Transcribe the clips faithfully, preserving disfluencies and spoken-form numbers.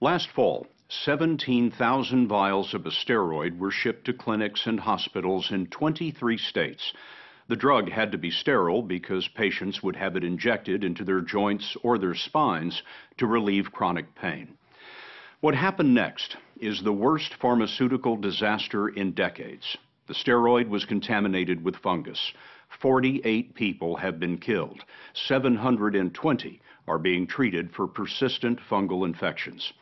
Last fall, seventeen thousand vials of a steroid were shipped to clinics and hospitals in twenty-three states. The drug had to be sterile because patients would have it injected into their joints or their spines to relieve chronic pain. What happened next is the worst pharmaceutical disaster in decades. The steroid was contaminated with fungus. forty-eight people have been killed. seven hundred twenty are being treated for persistent fungal infections.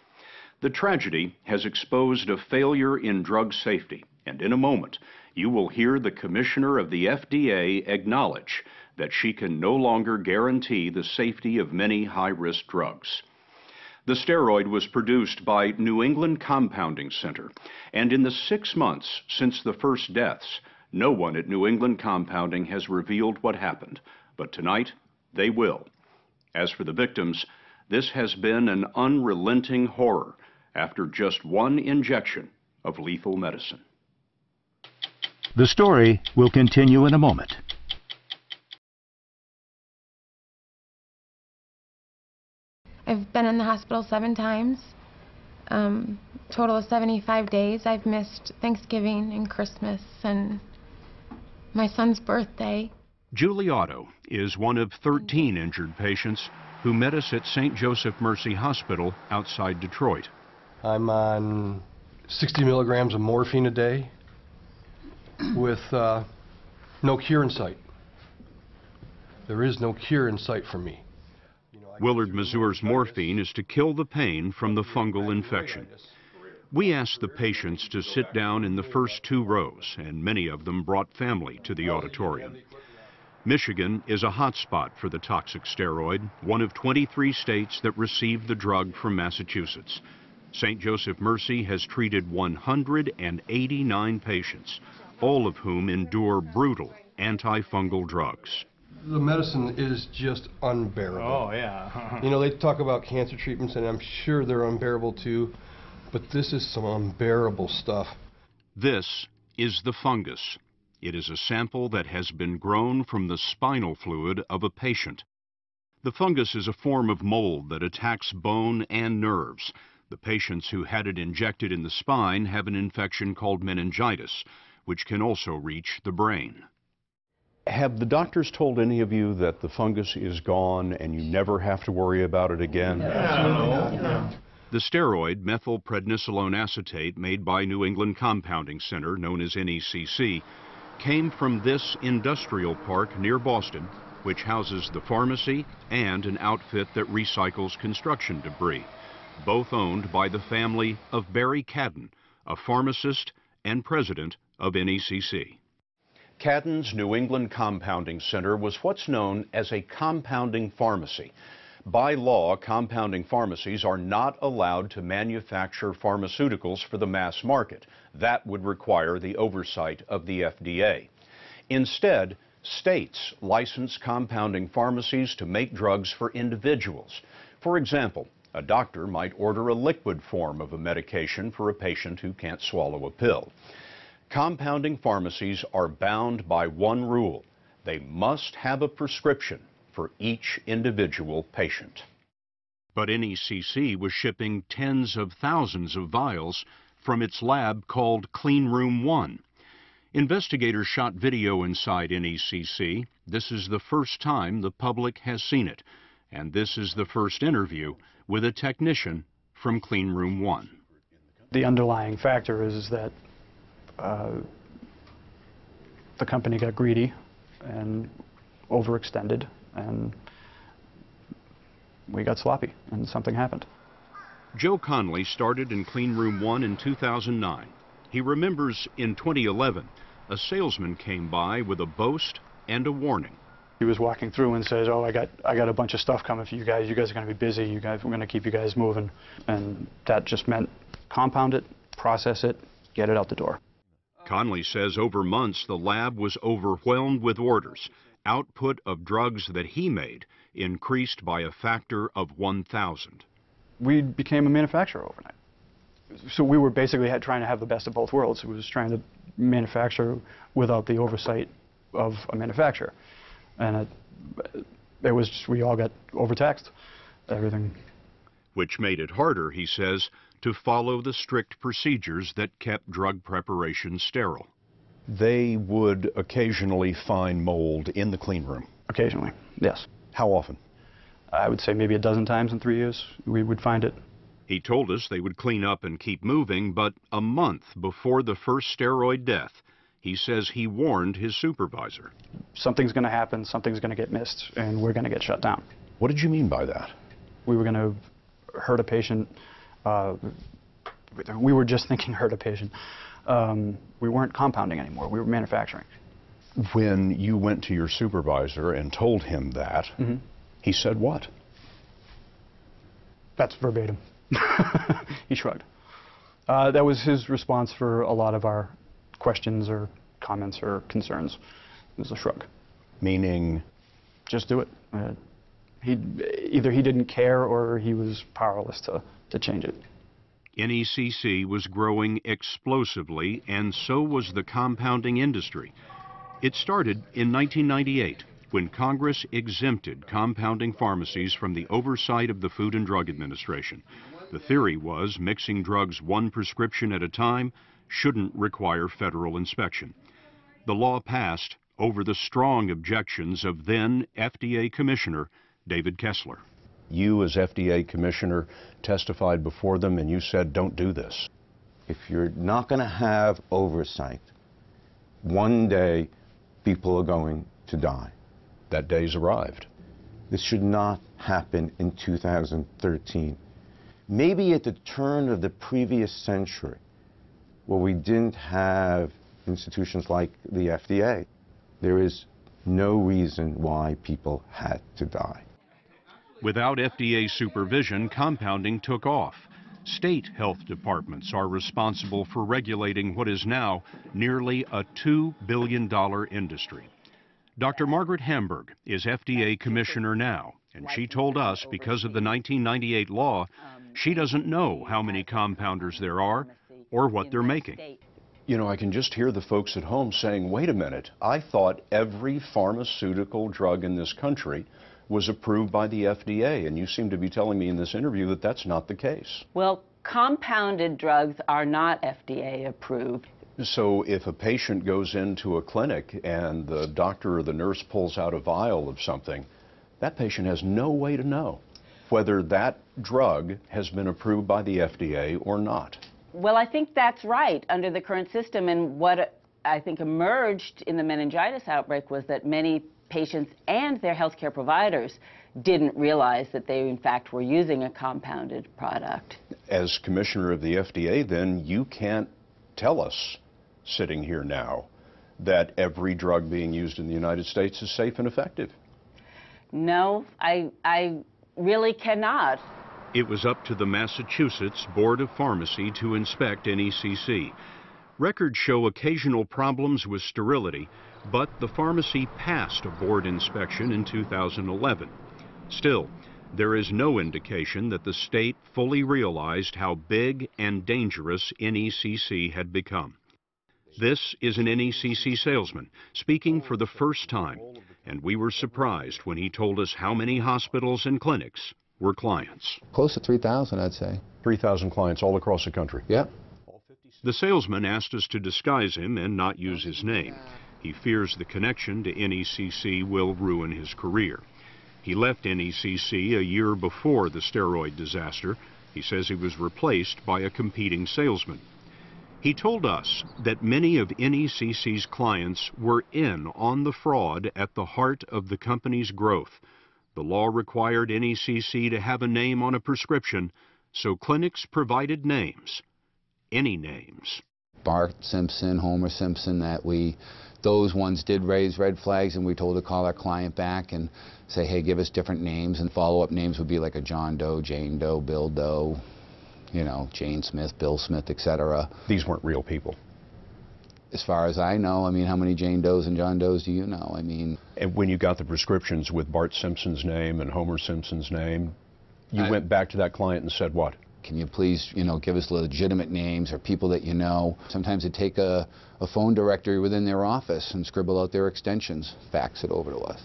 The tragedy has exposed a failure in drug safety, and in a moment, you will hear the Commissioner of the F D A acknowledge that she can no longer guarantee the safety of many high-risk drugs. The steroid was produced by New England Compounding Center, and in the six months since the first deaths, no one at New England Compounding has revealed what happened, but tonight they will. As for the victims, this has been an unrelenting horror after just one injection of lethal medicine. The story will continue in a moment. I've been in the hospital seven times, um, total of seventy-five days. I've missed Thanksgiving and Christmas and my son's birthday. Julie Otto is one of thirteen injured patients who met us at Saint Joseph Mercy Hospital outside Detroit. I'm on sixty milligrams of morphine a day with uh, no cure in sight. There is no cure in sight for me. Willard Mazur's morphine is to kill the pain from the fungal infection. We asked the patients to sit down in the first two rows, and many of them brought family to the auditorium. Michigan is a hot spot for the toxic steroid, one of twenty-three states that received the drug from Massachusetts. Saint Joseph Mercy has treated one hundred eighty-nine patients, all of whom endure brutal antifungal drugs. The medicine is just unbearable. Oh, yeah. You know, they talk about cancer treatments, and I'm sure they're unbearable too, but this is some unbearable stuff. This is the fungus. It is a sample that has been grown from the spinal fluid of a patient. The fungus is a form of mold that attacks bone and nerves. The patients who had it injected in the spine have an infection called meningitis, which can also reach the brain. Have the doctors told any of you that the fungus is gone and you never have to worry about it again? No. No. No. The steroid methylprednisolone acetate made by New England Compounding Center, known as N E C C, came from this industrial park near Boston, which houses the pharmacy and an outfit that recycles construction debris, both owned by the family of Barry Cadden, a pharmacist and president of N E C C. Cadden's New England Compounding Center was what's known as a compounding pharmacy. By law, compounding pharmacies are not allowed to manufacture pharmaceuticals for the mass market. That would require the oversight of the F D A. Instead, states license compounding pharmacies to make drugs for individuals. For example, a doctor might order a liquid form of a medication for a patient who can't swallow a pill. Compounding pharmacies are bound by one rule. They must have a prescription for each individual patient. But N E C C was shipping tens of thousands of vials from its lab called Clean Room One. Investigators shot video inside N E C C. This is the first time the public has seen it. And this is the first interview with a technician from Clean Room One. The underlying factor is that Uh, the company got greedy and overextended, and we got sloppy, and something happened. Joe Conley started in Clean Room One in two thousand nine. He remembers in twenty eleven, a salesman came by with a boast and a warning. He was walking through and says, "Oh, I got, I got a bunch of stuff coming for you guys. You guys are going to be busy. You guys, we're going to keep you guys moving." And that just meant compound it, process it, get it out the door. Conley says over months the lab was overwhelmed with orders. Output of drugs that he made increased by a factor of one thousand. We became a manufacturer overnight. So we were basically had, trying to have the best of both worlds. It was trying to manufacture without the oversight of a manufacturer. And it, it was just, we all got overtaxed. Everything. which made it harder, he says, to follow the strict procedures that kept drug preparations sterile. They would occasionally find mold in the clean room. Occasionally, yes. How often? I would say maybe a dozen times in three years we would find it. He told us they would clean up and keep moving, but a month before the first steroid death, he says he warned his supervisor. Something's going to happen, something's going to get missed, and we're going to get shut down. What did you mean by that? We were going to hurt a patient. Uh, we were just thinking hurt a patient. Um, we weren't compounding anymore, we were manufacturing. When you went to your supervisor and told him that, mm-hmm. he said what? That's verbatim. He shrugged. Uh, that was his response for a lot of our questions or comments or concerns. It was a shrug. Meaning? Just do it. Uh, he, either he didn't care or he was powerless to, to change it. N E C C was growing explosively, and so was the compounding industry. It started in nineteen ninety-eight, when Congress exempted compounding pharmacies from the oversight of the Food and Drug Administration. The theory was mixing drugs one prescription at a time shouldn't require federal inspection. The law passed over the strong objections of then F D A Commissioner David Kessler. You as F D A Commissioner testified before them and you said, don't do this. If you're not going to have oversight, one day people are going to die. That day's arrived. This should not happen in two thousand thirteen. Maybe at the turn of the previous century, where we didn't have institutions like the F D A, there is no reason why people had to die. Without F D A supervision, compounding took off. State health departments are responsible for regulating what is now nearly a two billion dollar industry. Doctor Margaret Hamburg is F D A commissioner now, and she told us because of the nineteen ninety-eight law, she doesn't know how many compounders there are or what they're making. You know, I can just hear the folks at home saying, wait a minute, I thought every pharmaceutical drug in this country was approved by the F D A, and you seem to be telling me in this interview that that's not the case. Well, compounded drugs are not F D A approved. So if a patient goes into a clinic and the doctor or the nurse pulls out a vial of something, that patient has no way to know whether that drug has been approved by the F D A or not. Well, I think that's right under the current system, and what I think emerged in the meningitis outbreak was that many patients and their healthcare providers didn't realize that they, in fact, were using a compounded product. As commissioner of the F D A, then, you can't tell us, sitting here now, that every drug being used in the United States is safe and effective. No, I, I really cannot. It was up to the Massachusetts Board of Pharmacy to inspect N E C C. Records show occasional problems with sterility, but the pharmacy passed a board inspection in two thousand eleven. Still, there is no indication that the state fully realized how big and dangerous N E C C had become. This is an N E C C salesman speaking for the first time, and we were surprised when he told us how many hospitals and clinics were clients. Close to three thousand, I'd say. three thousand clients all across the country. Yep. The salesman asked us to disguise him and not use his name. He fears the connection to N E C C will ruin his career. He left N E C C a year before the steroid disaster. He says he was replaced by a competing salesman. He told us that many of N E C C's clients were in on the fraud at the heart of the company's growth. The law required N E C C to have a name on a prescription, so clinics provided names, any names. Bart Simpson, Homer Simpson, that we, those ones did raise red flags, and we told to call our client back and say, hey, give us different names, and follow-up names would be like a John Doe, Jane Doe, Bill Doe, you know, Jane Smith, Bill Smith, et cetera. These weren't real people. As far as I know, I mean, how many Jane Does and John Does do you know? I mean... And when you got the prescriptions with Bart Simpson's name and Homer Simpson's name, you I, went back to that client and said what? Can you please, you know, give us legitimate names or people that you know? Sometimes they take a, a phone directory within their office and scribble out their extensions, fax it over to us.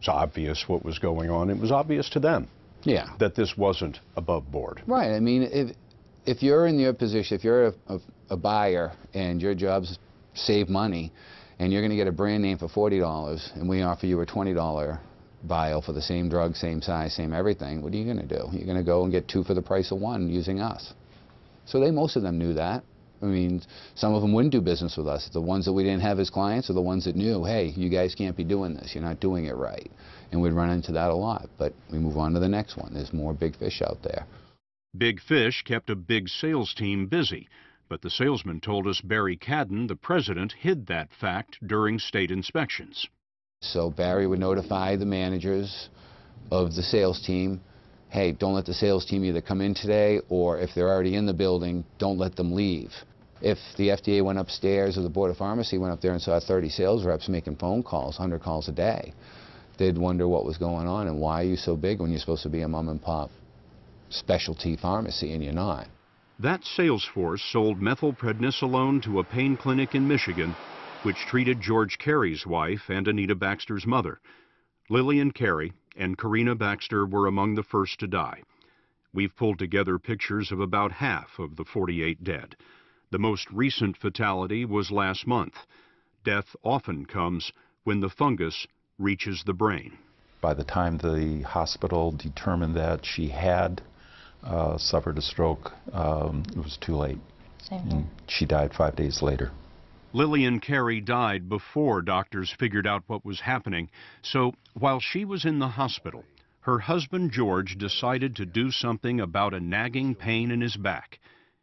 It's obvious what was going on. It was obvious to them. yeah. that this wasn't above board. Right. I mean, if, if you're in your position, if you're a, a, a buyer and your job's save money, and you're going to get a brand name for forty dollars, and we offer you a twenty dollar vial for the same drug, same size, same everything, what are you going to do? You're going to go and get two for the price of one using us. So they, most of them knew that. I mean, some of them wouldn't do business with us. The ones that we didn't have as clients are the ones that knew, hey, you guys can't be doing this. You're not doing it right. And we'd run into that a lot. But we move on to the next one. There's more big fish out there. Big fish kept a big sales team busy. But the salesman told us Barry Cadden, the president, hid that fact during state inspections. So Barry would notify the managers of the sales team, hey, don't let the sales team either come in today, or if they're already in the building, don't let them leave. If the F D A went upstairs or the Board of Pharmacy went up there and saw thirty sales reps making phone calls, one hundred calls a day, they'd wonder what was going on and why are you so big when you're supposed to be a mom and pop specialty pharmacy and you're not. That sales force sold methylprednisolone to a pain clinic in Michigan, which treated George Carey's wife and Anita Baxter's mother. Lillian Carey and Karina Baxter were among the first to die. We've pulled together pictures of about half of the forty-eight dead. The most recent fatality was last month. Death often comes when the fungus reaches the brain. By the time the hospital determined that she had Uh, suffered a stroke, um, it was too late. Same. She died five days later. Lillian Carey died before doctors figured out what was happening, so while she was in the hospital, her husband George decided to do something about a nagging pain in his back.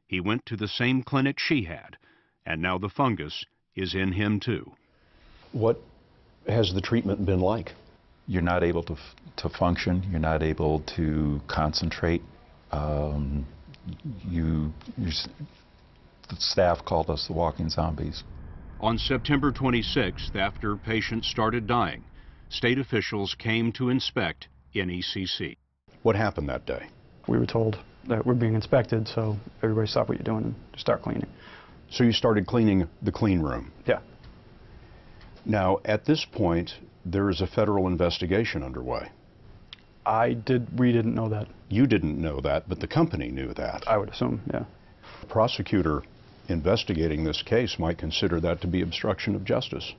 He went to the same clinic she had, and now the fungus is in him too. What has the treatment been like? You're not able to, f to function, you're not able to concentrate. Um, you, you, the staff called us the walking zombies. On September twenty-sixth, after patients started dying, state officials came to inspect N E C C. What happened that day? We were told that we're being inspected, so everybody stop what you're doing and start cleaning. So you started cleaning the clean room? Yeah. Now, at this point, there is a federal investigation underway. I did, we didn't know that. You didn't know that, but the company knew that. I would assume, yeah. A prosecutor investigating this case might consider that to be obstruction of justice.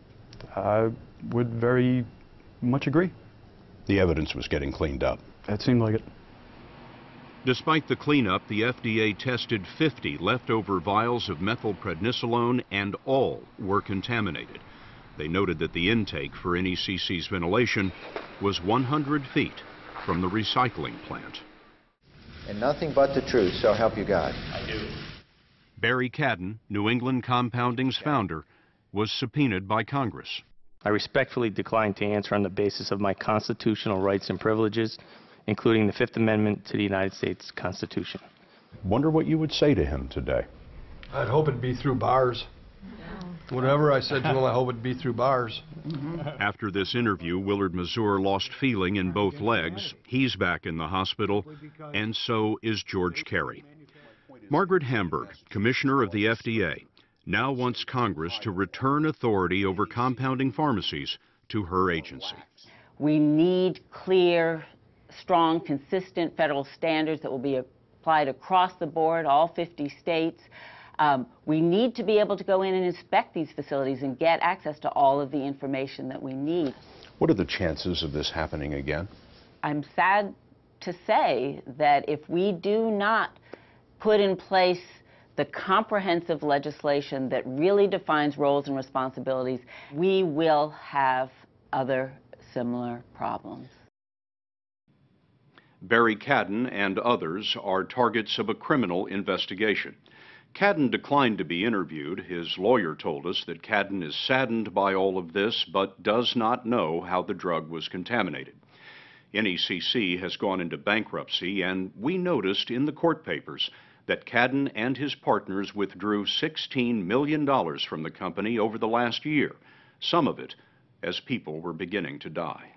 I would very much agree. The evidence was getting cleaned up. It seemed like it. Despite the cleanup, the F D A tested fifty leftover vials of methylprednisolone and all were contaminated. They noted that the intake for N E C C's ventilation was one hundred feet. From the recycling plant. And nothing but the truth, so help you God. I do. Barry Cadden, New England Compounding's founder, was subpoenaed by Congress. I respectfully decline to answer on the basis of my constitutional rights and privileges, including the Fifth Amendment to the United States Constitution. Wonder what you would say to him today. I'd hope it'd be through bars. Whatever I said to him, I hope it'd be through bars. After this interview, Willard Mazur lost feeling in both legs. He's back in the hospital, and so is George Carey. Margaret Hamburg, commissioner of the F D A, now wants Congress to return authority over compounding pharmacies to her agency. We need clear, strong, consistent federal standards that will be applied across the board, all fifty states. Um, we need to be able to go in and inspect these facilities and get access to all of the information that we need. What are the chances of this happening again? I'm sad to say that if we do not put in place the comprehensive legislation that really defines roles and responsibilities, we will have other similar problems. Barry Cadden and others are targets of a criminal investigation. Cadden declined to be interviewed. His lawyer told us that Cadden is saddened by all of this, but does not know how the drug was contaminated. N E C C has gone into bankruptcy, and we noticed in the court papers that Cadden and his partners withdrew sixteen million dollars from the company over the last year, some of it as people were beginning to die.